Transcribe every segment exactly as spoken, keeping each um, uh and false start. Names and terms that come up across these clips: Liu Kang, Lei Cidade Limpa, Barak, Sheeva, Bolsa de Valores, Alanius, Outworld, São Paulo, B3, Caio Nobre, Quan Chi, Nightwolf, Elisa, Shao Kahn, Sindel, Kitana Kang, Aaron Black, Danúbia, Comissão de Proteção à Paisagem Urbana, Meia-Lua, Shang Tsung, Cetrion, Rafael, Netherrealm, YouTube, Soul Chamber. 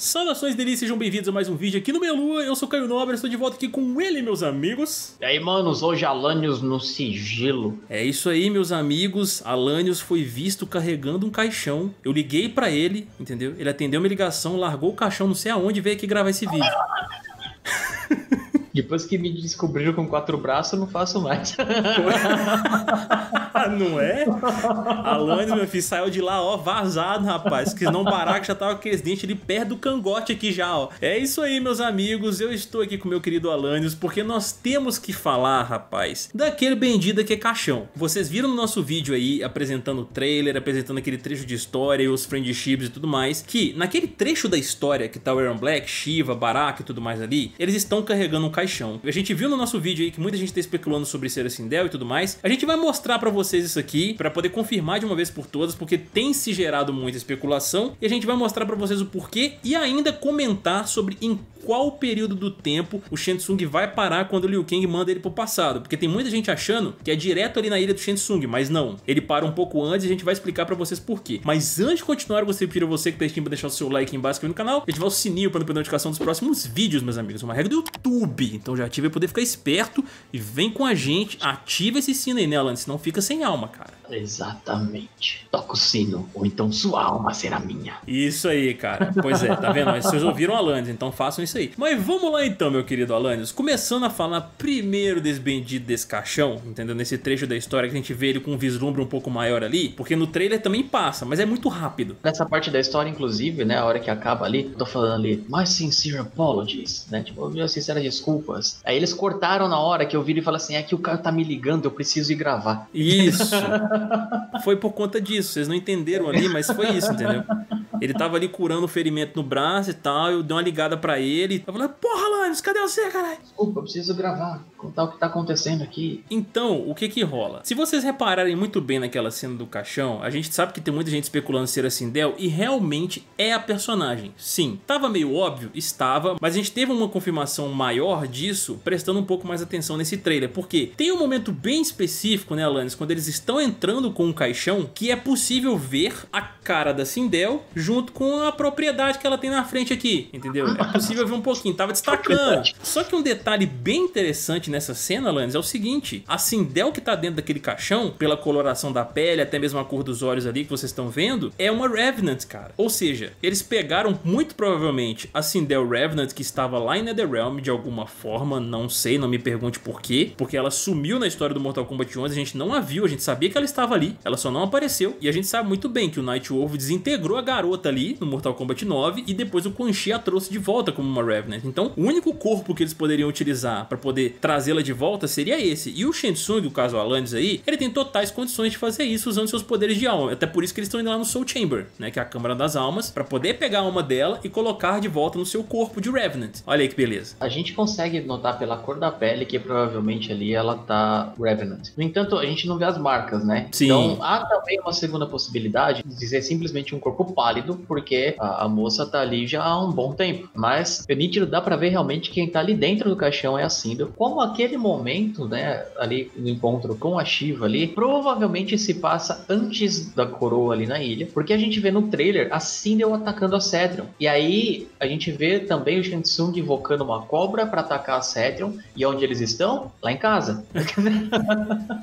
Saudações, delícias, sejam bem-vindos a mais um vídeo aqui no Meia Lua. Eu sou Caio Nobre, estou de volta aqui com ele, meus amigos. E aí, manos, hoje Alanius no sigilo. É isso aí, meus amigos. Alanius foi visto carregando um caixão. Eu liguei pra ele, entendeu? Ele atendeu minha ligação, largou o caixão não sei aonde e veio aqui gravar esse vídeo. Depois que me descobriram com quatro braços, eu não faço mais. Não é? Alanius, meu filho, saiu de lá, ó, vazado, rapaz. Que não, Barak já tava com esse dente ali perto do cangote aqui já, ó. É isso aí, meus amigos. Eu estou aqui com meu querido Alanius, porque nós temos que falar, rapaz, daquele bendito que é caixão. Vocês viram no nosso vídeo aí, apresentando o trailer, apresentando aquele trecho de história e os friendships e tudo mais, que naquele trecho da história que tá o Aaron Black, Sheeva, Barak e tudo mais ali, eles estão carregando um caixão. A gente viu no nosso vídeo aí que muita gente tá especulando sobre ser a Sindel e tudo mais. A gente vai mostrar pra vocês vocês isso aqui, para poder confirmar de uma vez por todas, porque tem se gerado muita especulação, e a gente vai mostrar para vocês o porquê e ainda comentar sobre em qual período do tempo o Shang Tsung vai parar quando o Liu Kang manda ele pro passado, porque tem muita gente achando que é direto ali na ilha do Shang Tsung, mas não, ele para um pouco antes e a gente vai explicar para vocês porquê. Mas antes de continuar, eu gostaria de pedir a você que tá assistindo para deixar o seu like aqui embaixo, aqui no canal, ativar o sininho para não perder a notificação dos próximos vídeos, meus amigos, uma regra do YouTube, então já ativa para poder ficar esperto e vem com a gente, ativa esse sino aí, né, Alan, senão fica sem alma, cara. Exatamente. Toca o sino, ou então sua alma será minha. Isso aí, cara. Pois é, tá vendo? Vocês ouviram o Alanius, então façam isso aí. Mas vamos lá então, meu querido Alanius. Começando a falar primeiro desse bendito desse caixão, entendeu? Nesse trecho da história que a gente vê ele com um vislumbre um pouco maior ali, porque no trailer também passa, mas é muito rápido. Nessa parte da história, inclusive, né, a hora que acaba ali, eu tô falando ali, my sincere apologies, né, tipo, minhas sinceras desculpas. Aí eles cortaram na hora que eu vi ele e falaram assim, é que o cara tá me ligando, eu preciso ir gravar. Isso. Foi por conta disso, vocês não entenderam ali, mas foi isso, entendeu? Ele tava ali curando o ferimento no braço e tal, eu dei uma ligada pra ele e tava falando, porra, Alanius, cadê você, caralho? Desculpa, eu preciso gravar, contar o que tá acontecendo aqui. Então, o que que rola? Se vocês repararem muito bem naquela cena do caixão, a gente sabe que tem muita gente especulando ser a Sindel e realmente é a personagem, sim. Tava meio óbvio? Estava, mas a gente teve uma confirmação maior disso, prestando um pouco mais atenção nesse trailer, porque tem um momento bem específico, né, Alanius, quando eles estão entrando com um caixão, que é possível ver a cara da Sindel junto com a propriedade que ela tem na frente aqui, entendeu? É possível ver um pouquinho, tava destacando. Só que um detalhe bem interessante nessa cena, Alanius, é o seguinte, a Sindel que tá dentro daquele caixão, pela coloração da pele, até mesmo a cor dos olhos ali que vocês estão vendo, é uma Revenant, cara. Ou seja, eles pegaram muito provavelmente a Sindel Revenant que estava lá em Netherrealm de alguma forma, não sei, não me pergunte por quê, porque ela sumiu na história do Mortal Kombat onze, a gente não a viu, a gente sabia que ela estava ali, ela só não apareceu, e a gente sabe muito bem que o Nightwolf desintegrou a garota ali no Mortal Kombat nove e depois o Quan Chi a trouxe de volta como uma Revenant. Então o único corpo que eles poderiam utilizar para poder trazê-la de volta seria esse, e o Shang Tsung, o caso Alanius aí, ele tem totais condições de fazer isso usando seus poderes de alma, até por isso que eles estão indo lá no Soul Chamber, né, que é a Câmara das Almas, para poder pegar a alma dela e colocar de volta no seu corpo de Revenant. Olha aí que beleza. A gente consegue notar pela cor da pele que provavelmente ali ela tá Revenant. No entanto, a gente não vê as marcas, né? Sim. Então há também uma segunda possibilidade de dizer simplesmente um corpo pálido, porque a, a moça tá ali já há um bom tempo, mas é nítido, dá pra ver realmente quem tá ali dentro do caixão é a Sindel, como aquele momento, né, ali no encontro com a Sheeva ali, provavelmente se passa antes da coroa ali na ilha, porque a gente vê no trailer a Sindel atacando a Cetrion, e aí a gente vê também o Shang Tsung invocando uma cobra pra atacar a Cetrion, e onde eles estão? Lá em casa.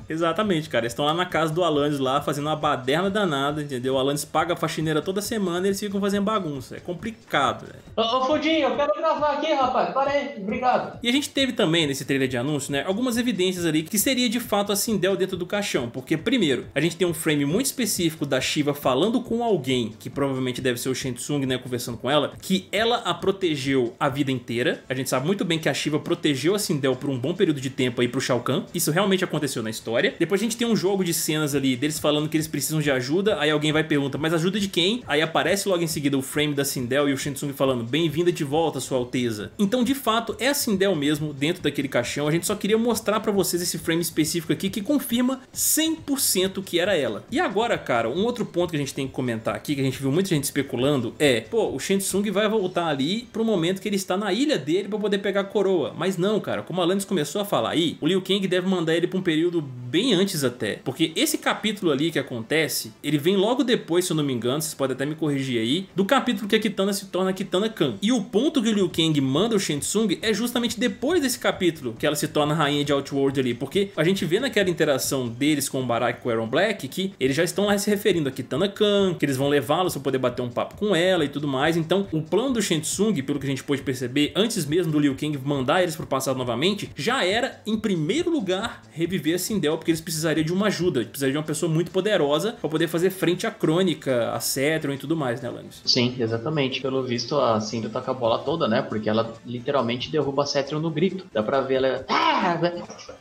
Exatamente, cara. Eles estão lá na casa do Alanius lá, fazendo uma baderna danada, entendeu? O Alanius paga a faxineira toda semana e eles ficam fazendo bagunça. É complicado, velho. Ô, ô, Fudinho, eu quero gravar aqui, rapaz. Para aí, obrigado. E a gente teve também, nesse trailer de anúncio, né, algumas evidências ali que seria de fato a Sindel dentro do caixão. Porque, primeiro, a gente tem um frame muito específico da Sheeva falando com alguém, que provavelmente deve ser o Shang Tsung, né, conversando com ela, que ela a protegeu a vida inteira. A gente sabe muito bem que a Sheeva protegeu a Sindel por um bom período de tempo aí pro Shao Kahn. Isso realmente aconteceu na história. Depois a gente tem um jogo de cenas ali deles falando que eles precisam de ajuda, aí alguém vai perguntar, mas ajuda de quem? Aí aparece logo em seguida o frame da Sindel e o Shang Tsung falando, bem-vinda de volta, sua alteza. Então, de fato, é a Sindel mesmo dentro daquele caixão. A gente só queria mostrar pra vocês esse frame específico aqui que confirma cem por cento que era ela. E agora, cara, um outro ponto que a gente tem que comentar aqui, que a gente viu muita gente especulando, é, pô, o Shang Tsung vai voltar ali pro momento que ele está na ilha dele pra poder pegar a coroa. Mas não, cara, como a Alanius começou a falar aí, o Liu Kang deve mandar ele pra um período bem antes até, porque esse capítulo ali que acontece, ele vem logo depois, se eu não me engano, vocês podem até me corrigir aí, do capítulo que a Kitana se torna a Kitana Kang. E o ponto que o Liu Kang manda o Shang Tsung é justamente depois desse capítulo que ela se torna rainha de Outworld ali, porque a gente vê naquela interação deles com o Barak e com o Aaron Black que eles já estão lá se referindo a Kitana Kang, que eles vão levá-la para poder bater um papo com ela e tudo mais. Então o plano do Shang Tsung, pelo que a gente pôde perceber, antes mesmo do Liu Kang mandar eles pro passado novamente, já era, em primeiro lugar, reviver a Sindel, porque eles precisariam de uma ajuda, precisariam de uma pessoa muito poderosa para poder fazer frente à crônica, a Cetrion e tudo mais, né, Alanius? Sim, exatamente. Pelo visto, a Sindel tá com a bola toda, né, porque ela literalmente derruba a Cetrion no grito. Dá pra ver ela...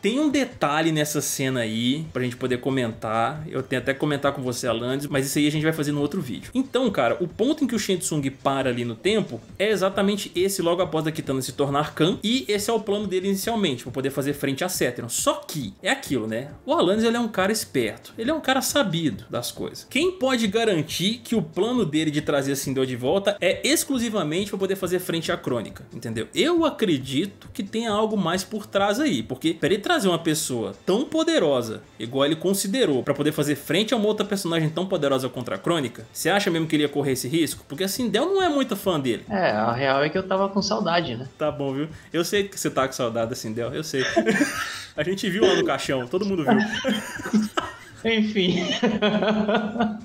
Tem um detalhe nessa cena aí, pra gente poder comentar. Eu tenho até que comentar com você, Alanius, mas isso aí a gente vai fazer no outro vídeo. Então, cara, o ponto em que o Shang Tsung para ali no tempo é exatamente esse, logo após a Kitana se tornar Khan, e esse é o plano dele inicialmente, pra poder fazer frente a Cetrion. Só que é aquilo, né? O Alanius, ele é um cara esperto, ele é um cara sabido das coisas. Quem pode garantir que o plano dele de trazer a Sindel de volta é exclusivamente pra poder fazer frente à crônica, entendeu? Eu acredito que tenha algo mais por trás aí, porque pra ele trazer uma pessoa tão poderosa, igual ele considerou, pra poder fazer frente a uma outra personagem tão poderosa contra a crônica, você acha mesmo que ele ia correr esse risco? Porque a Sindel não é muito fã dele. É, a real é que eu tava com saudade, né? Tá bom, viu? Eu sei que você tá com saudade da Sindel, eu sei. A gente viu lá no caixão, todo mundo viu. Enfim.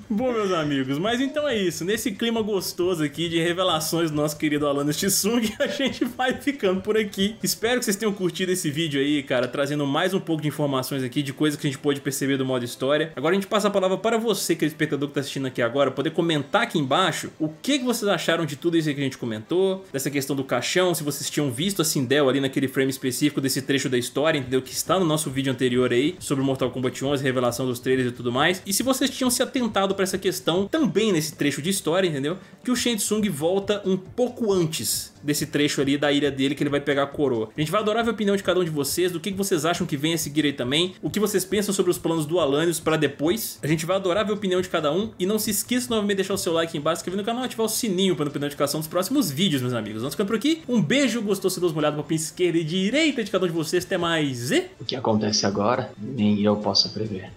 Bom, meus amigos, mas então é isso. Nesse clima gostoso aqui de revelações do nosso querido Alanius Tsung, a gente vai ficando por aqui. Espero que vocês tenham curtido esse vídeo aí, cara, trazendo mais um pouco de informações aqui, de coisas que a gente pôde perceber do modo história. Agora a gente passa a palavra para você, que é o espectador que tá assistindo aqui agora, poder comentar aqui embaixo o que que vocês acharam de tudo isso aí que a gente comentou, dessa questão do caixão, se vocês tinham visto a Sindel ali naquele frame específico desse trecho da história, entendeu? Que está no nosso vídeo anterior aí, sobre o Mortal Kombat onze, revelação dos trailers e tudo mais, e se vocês tinham se atentado pra essa questão também nesse trecho de história, entendeu? Que o Shang Tsung volta um pouco antes desse trecho ali da ilha dele, que ele vai pegar a coroa. A gente vai adorar ver a opinião de cada um de vocês, do que vocês acham que vem a seguir aí também, o que vocês pensam sobre os planos do Alanius pra depois. A gente vai adorar ver a opinião de cada um, e não se esqueça novamente de deixar o seu like aqui embaixo, se inscrever no canal e ativar o sininho pra não perder a notificação dos próximos vídeos, meus amigos. Vamos ficando por aqui, um beijo, gostou, se deu molhado pra pinça esquerda e direita de cada um de vocês, até mais e... O que acontece agora, nem eu posso prever.